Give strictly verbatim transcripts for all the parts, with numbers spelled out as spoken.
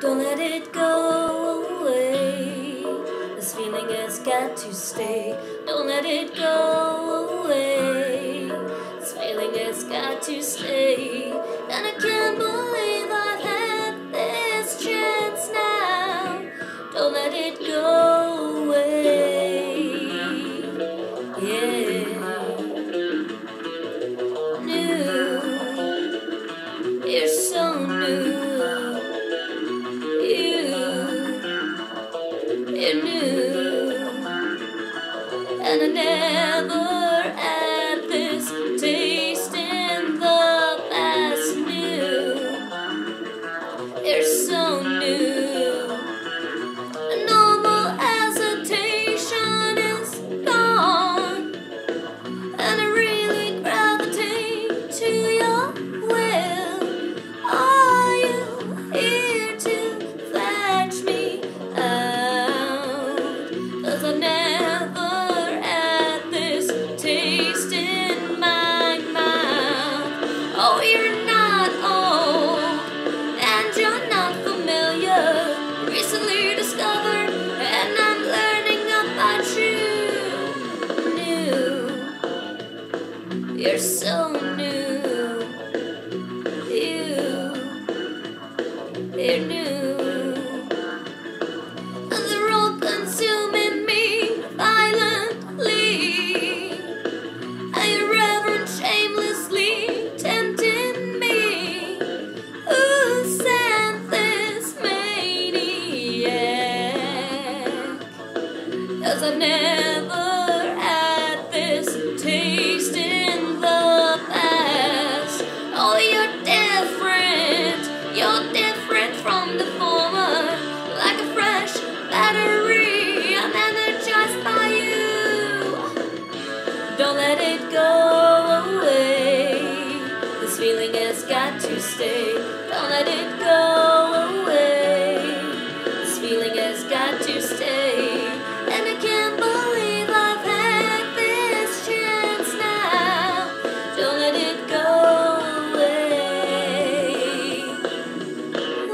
Don't let it go away. This feeling has got to stay. Don't let it go away. This feeling has got to stay. And I can't believe I've had this chance now. Don't let it go away. Yeah. New. You're so new. You're new, and I never had this taste in the past. New, you're so new. And normal hesitation is gone, and I really gravitate to your will. Are you here to fetch me out? I never had this taste in my mouth. Oh, you're not old, and you're not familiar. Recently discovered, and I'm learning about you. New, you're so new. You, you're new. Cause I've never had this taste in the past. Oh, you're different, you're different from the former. Like a fresh battery, I'm energized by you. Don't let it go away. This feeling has got to stay. Don't let it go away. This feeling has got to stay. And I can't believe I've had this chance now. Don't let it go away.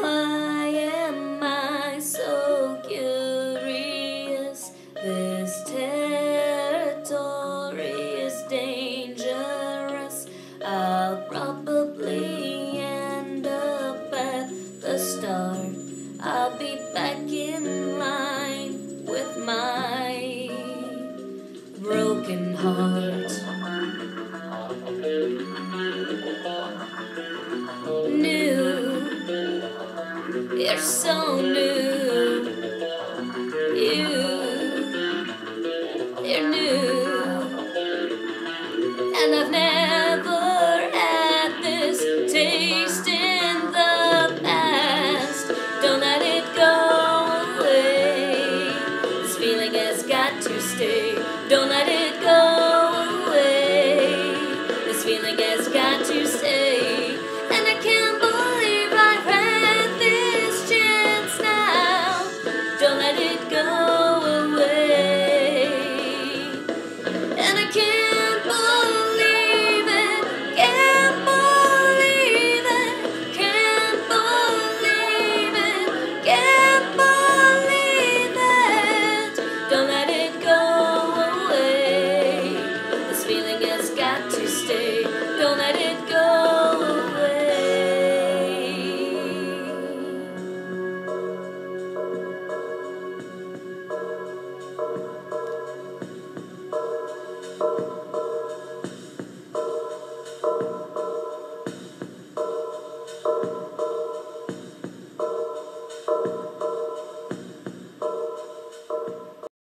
Why am I so curious? This territory is dangerous. I'll probably end up at the start. I'll be back in line with my broken heart. New, you're so new.